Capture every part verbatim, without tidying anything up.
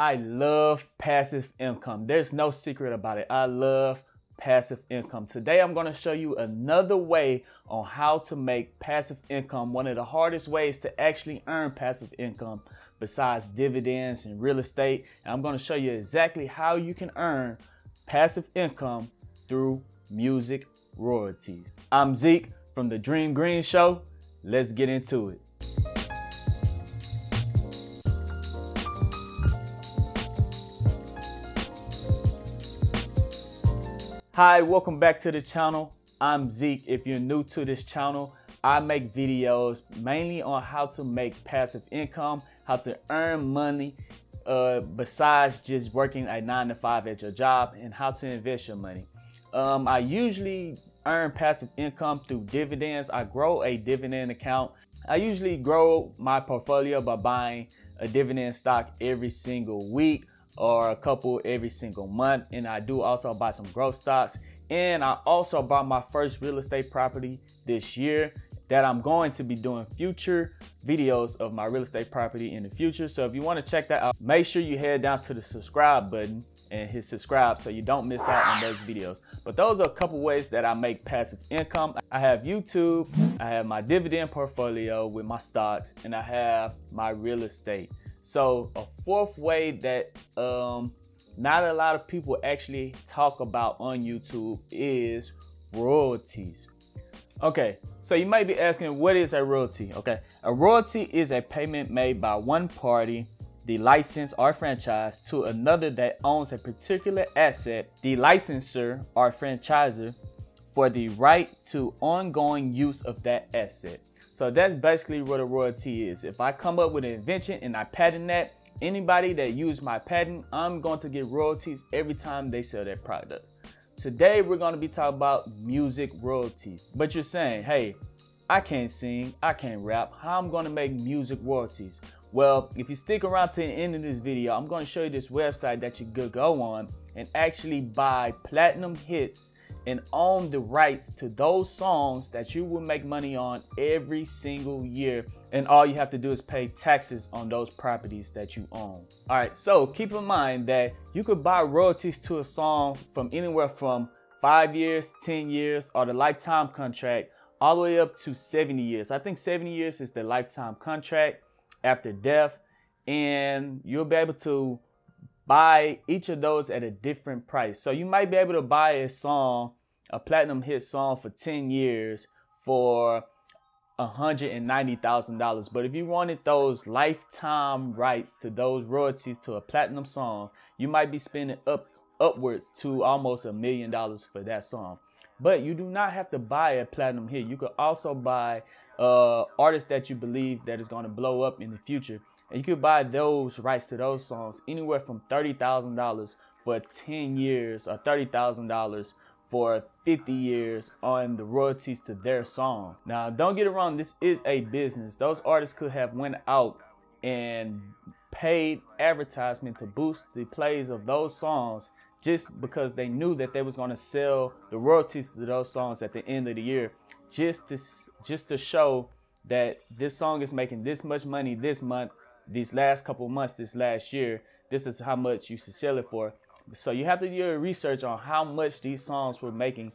I love passive income. There's no secret about it. I love passive income. Today, I'm going to show you another way on how to make passive income, one of the hardest ways to actually earn passive income besides dividends and real estate. And I'm going to show you exactly how you can earn passive income through music royalties. I'm Zeke from The Dream Green Show. Let's get into it. Hi, welcome back to the channel. I'm Zeke. If you're new to this channel, I make videos mainly on how to make passive income, how to earn money uh, besides just working a nine to five at your job, and how to invest your money. Um, I usually earn passive income through dividends. I grow a dividend account. I usually grow my portfolio by buying a dividend stock every single week, or a couple every single month. And I do also buy some growth stocks. And I also bought my first real estate property this year that I'm going to be doing future videos of my real estate property in the future. So if you wanna check that out, make sure you head down to the subscribe button and hit subscribe so you don't miss out on those videos. But those are a couple ways that I make passive income. I have YouTube, I have my dividend portfolio with my stocks, and I have my real estate. So a fourth way that um, not a lot of people actually talk about on YouTube is royalties. Okay, so you might be asking, what is a royalty? Okay, a royalty is a payment made by one party, the license or franchise, to another that owns a particular asset, the licensor or franchisor, for the right to ongoing use of that asset. So that's basically what a royalty is. If I come up with an invention and I patent that, anybody that used my patent, I'm going to get royalties every time they sell that product. Today, we're going to be talking about music royalties. But you're saying, hey, I can't sing, I can't rap, how I'm going to make music royalties? Well, if you stick around to the end of this video, I'm going to show you this website that you could go on and actually buy platinum hits and own the rights to those songs that you will make money on every single year. And all you have to do is pay taxes on those properties that you own. All right, so keep in mind that you could buy royalties to a song from anywhere from five years, ten years, or the lifetime contract, all the way up to seventy years. I think seventy years is the lifetime contract after death, and you'll be able to buy each of those at a different price. So you might be able to buy a song, a platinum hit song for ten years for one hundred ninety thousand dollars. But if you wanted those lifetime rights to those royalties to a platinum song, you might be spending up upwards to almost a million dollars for that song. But you do not have to buy a platinum hit. You could also buy uh, artists that you believe that is gonna blow up in the future. And you could buy those rights to those songs anywhere from thirty thousand dollars for ten years or thirty thousand dollars for fifty years on the royalties to their song. Now, don't get it wrong, this is a business. Those artists could have went out and paid advertisement to boost the plays of those songs just because they knew that they was gonna sell the royalties to those songs at the end of the year, just to, just to show that this song is making this much money this month, these last couple months, this last year, this is how much you should sell it for. So you have to do your research on how much these songs were making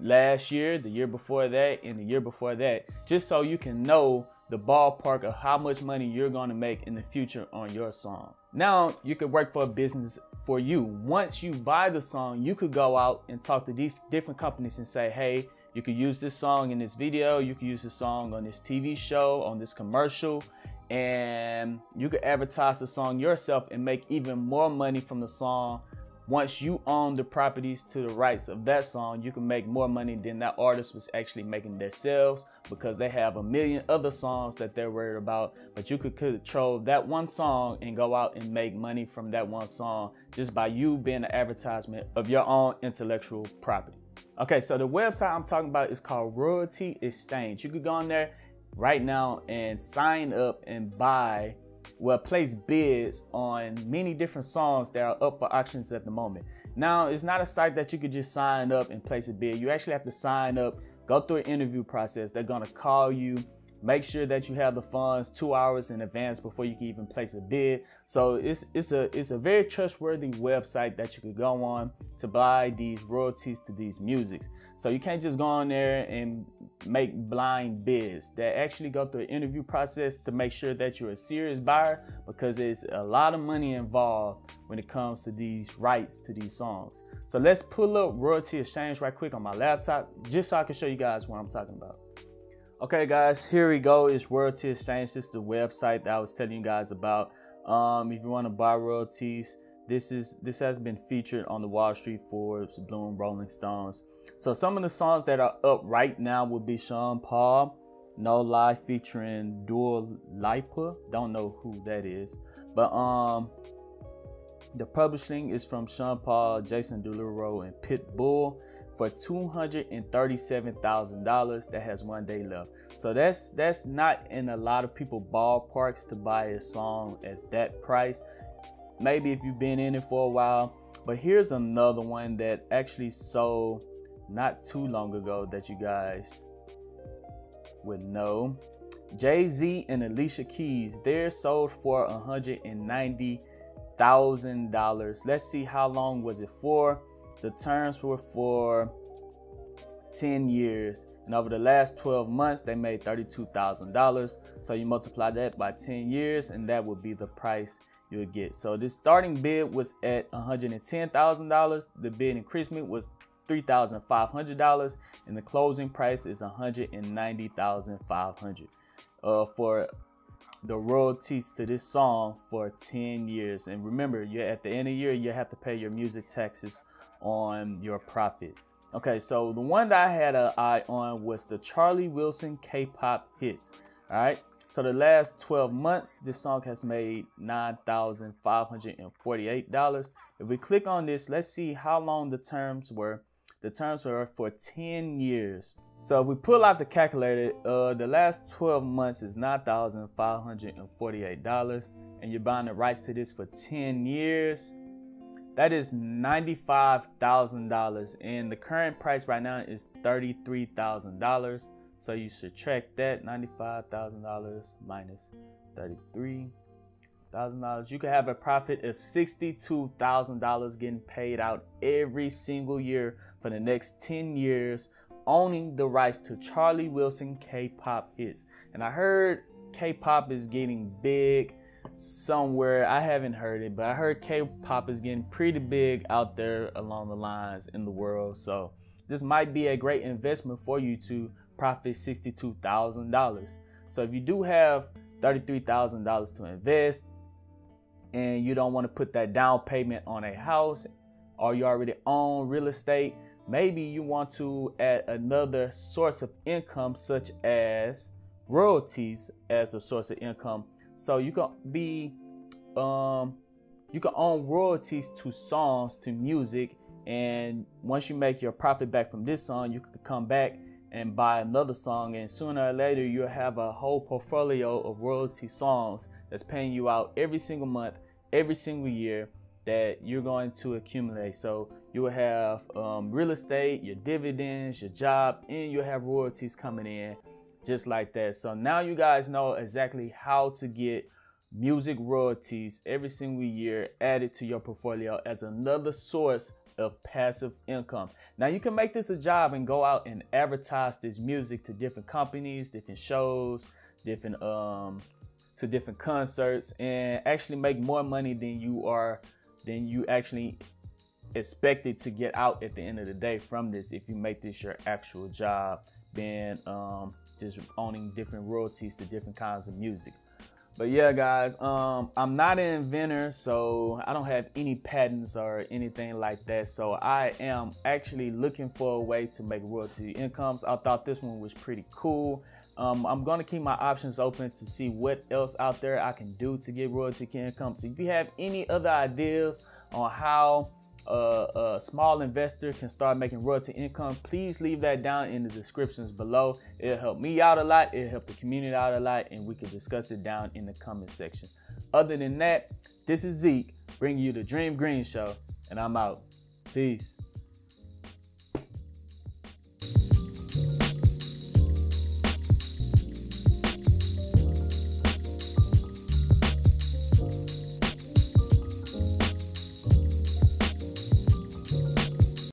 last year, the year before that, and the year before that, just so you can know the ballpark of how much money you're gonna make in the future on your song. Now, you could work for a business for you. Once you buy the song, you could go out and talk to these different companies and say, hey, you could use this song in this video, you could use this song on this T V show, on this commercial, and you could advertise the song yourself and make even more money from the song. Once you own the properties to the rights of that song, you can make more money than that artist was actually making themselves, because they have a million other songs that they're worried about, but you could control that one song and go out and make money from that one song just by you being an advertisement of your own intellectual property. Okay, so the website I'm talking about is called Royalty Exchange. You could go on there right now and sign up and buy, well, place bids on many different songs that are up for auctions at the moment. Now, it's not a site that you could just sign up and place a bid. You actually have to sign up, go through an interview process. They're gonna call you, Make sure that you have the funds two hours in advance before you can even place a bid. So it's it's a it's a very trustworthy website that you could go on to buy these royalties to these musics. So you can't just go on there and make blind bids. They actually go through an interview process to make sure that you're a serious buyer, because there's a lot of money involved when it comes to these rights to these songs. So let's pull up Royalty Exchange right quick on my laptop just so I can show you guys what I'm talking about. Okay guys, here we go. It's Royalty Exchange. This is the website that I was telling you guys about. Um, if you want to buy royalties, this is this has been featured on the Wall Street, Forbes, Bloom, Rolling Stones. So some of the songs that are up right now would be Sean Paul, No Lie featuring Dua Lipa. Don't know who that is, but um, the publishing is from Sean Paul, Jason Derulo, and Pitbull for two hundred thirty-seven thousand dollars. That has one day left. So that's that's not in a lot of people ballparks to buy a song at that price. Maybe if you've been in it for a while. But here's another one that actually sold not too long ago that you guys would know. Jay-Z and Alicia Keys, they're sold for one hundred ninety thousand dollars. Let's see, how long was it for? The terms were for ten years, and over the last twelve months they made thirty-two thousand dollars. So you multiply that by ten years and that would be the price you'll get. So this starting bid was at one hundred ten thousand dollars. The bid increment was three thousand five hundred dollars, and the closing price is one hundred ninety thousand five hundred dollars uh, for the royalties to this song for ten years. And remember, you're at the end of the year, you have to pay your music taxes on your profit. Okay, so the one that I had an eye on was the Charlie Wilson K-pop hits. All right, so the last twelve months this song has made nine thousand five hundred forty-eight dollars. If we click on this, let's see how long the terms were. The terms were for ten years. So if we pull out the calculator, uh, the last twelve months is nine thousand five hundred forty-eight dollars, and you're buying the rights to this for ten years. That is ninety-five thousand dollars, and the current price right now is thirty-three thousand dollars. So you subtract that, ninety-five thousand dollars minus thirty-three thousand dollars. You could have a profit of sixty-two thousand dollars getting paid out every single year for the next ten years, owning the rights to Charlie Wilson K-pop hits. And I heard K-pop is getting big somewhere. I haven't heard it, but I heard K-pop is getting pretty big out there along the lines in the world. So this might be a great investment for you to profit sixty-two thousand dollars. So if you do have thirty-three thousand dollars to invest and you don't want to put that down payment on a house, or you already own real estate, maybe you want to add another source of income such as royalties as a source of income. So you can be, um, you can own royalties to songs, to music, and once you make your profit back from this song, you can come back and buy another song, and sooner or later you'll have a whole portfolio of royalty songs that's paying you out every single month, every single year that you're going to accumulate. So you will have um, real estate, your dividends, your job, and you'll have royalties coming in just like that. So now you guys know exactly how to get music royalties every single year added to your portfolio as another source of passive income. Now you can make this a job and go out and advertise this music to different companies, different shows, different um, to different concerts, and actually make more money than you are than you actually expected to get out at the end of the day from this, if you make this your actual job, then um, just owning different royalties to different kinds of music. But yeah guys, um, I'm not an inventor, so I don't have any patents or anything like that. So I am actually looking for a way to make royalty incomes. I thought this one was pretty cool. Um, I'm gonna keep my options open to see what else out there I can do to get royalty incomes. So if you have any other ideas on how Uh, a small investor can start making royalty income, please leave that down in the descriptions below. It'll help me out a lot, it'll help the community out a lot, and we can discuss it down in the comment section. Other than that, this is Zeke bringing you the Dream Green Show, and I'm out. Peace.